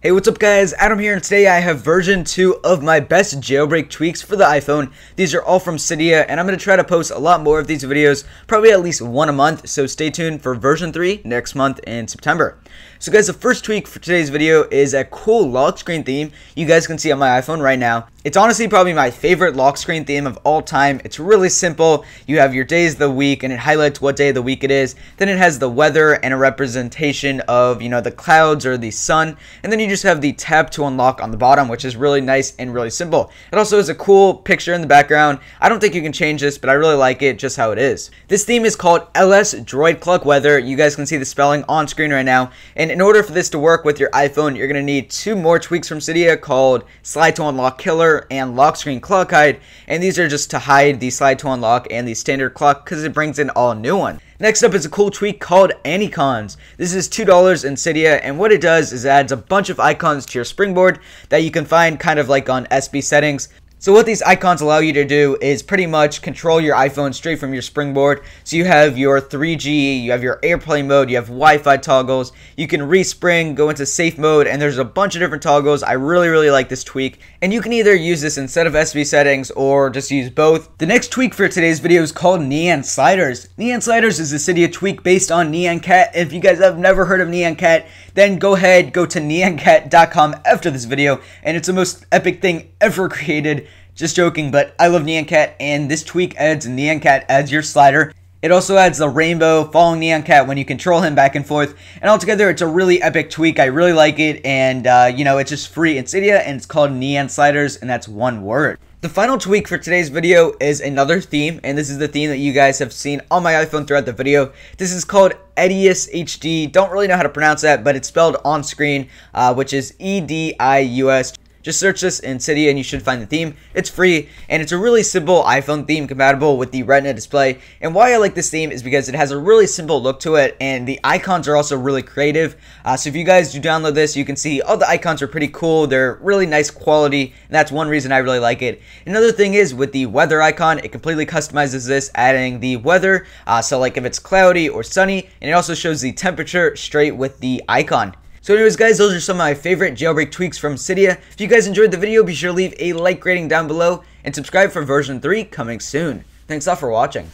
Hey, what's up guys, Adam here, and today I have version 2 of my best jailbreak tweaks for the iPhone. These are all from Cydia, and I'm going to try to post a lot more of these videos, probably at least one a month, so stay tuned for version 3 next month in September. So guys, the first tweak for today's video is a cool lock screen theme you guys can see on my iPhone right now. It's honestly probably my favorite lock screen theme of all time. It's really simple. You have your days of the week, and it highlights what day of the week it is. Then it has the weather and a representation of, you know, the clouds or the sun. And then you just have the tab to unlock on the bottom, which is really nice and really simple. It also has a cool picture in the background. I don't think you can change this, but I really like it just how it is. This theme is called LS Droid Clock Weather. You guys can see the spelling on screen right now. And in order for this to work with your iPhone, you're going to need two more tweaks from Cydia called Slide to Unlock Killer and Lock Screen Clock Hide, and these are just to hide the slide to unlock and the standard clock because it brings in all new one. Next up is a cool tweak called Anicons. This is $2 in Cydia, and what it does is adds a bunch of icons to your springboard that you can find kind of like on SB settings. So what these icons allow you to do is pretty much control your iPhone straight from your springboard. So you have your 3G, you have your airplane mode, you have Wi-Fi toggles, you can respring, go into safe mode, and there's a bunch of different toggles. I really like this tweak, and you can either use this instead of SB settings or just use both. The next tweak for today's video is called Neon Sliders. Neon Sliders is a Cydia tweak based on Neon Cat. If you guys have never heard of Neon Cat, then go ahead, go to neoncat.com after this video, and it's the most epic thing ever created. Just joking, but I love Neon Cat, and this tweak adds Neon Cat as your slider. It also adds the rainbow following Neon Cat when you control him back and forth. And altogether, it's a really epic tweak. I really like it, and you know, it's just free in Cydia, and it's called Neon Sliders, and that's one word. The final tweak for today's video is another theme, and this is the theme that you guys have seen on my iPhone throughout the video. This is called EDIUS HD. Don't really know how to pronounce that, but it's spelled on screen, which is E-D-I-U-S. Just search this in Cydia and you should find the theme. It's free, and it's a really simple iPhone theme compatible with the Retina display. And why I like this theme is because it has a really simple look to it, and the icons are also really creative. So if you guys do download this, you can see all the icons are pretty cool. They're really nice quality, and that's one reason I really like it. Another thing is with the weather icon, it completely customizes this, adding the weather. So like if it's cloudy or sunny, and it also shows the temperature straight with the icon. So anyways guys, those are some of my favorite jailbreak tweaks from Cydia. If you guys enjoyed the video, be sure to leave a like rating down below and subscribe for version 3 coming soon. Thanks a lot for watching.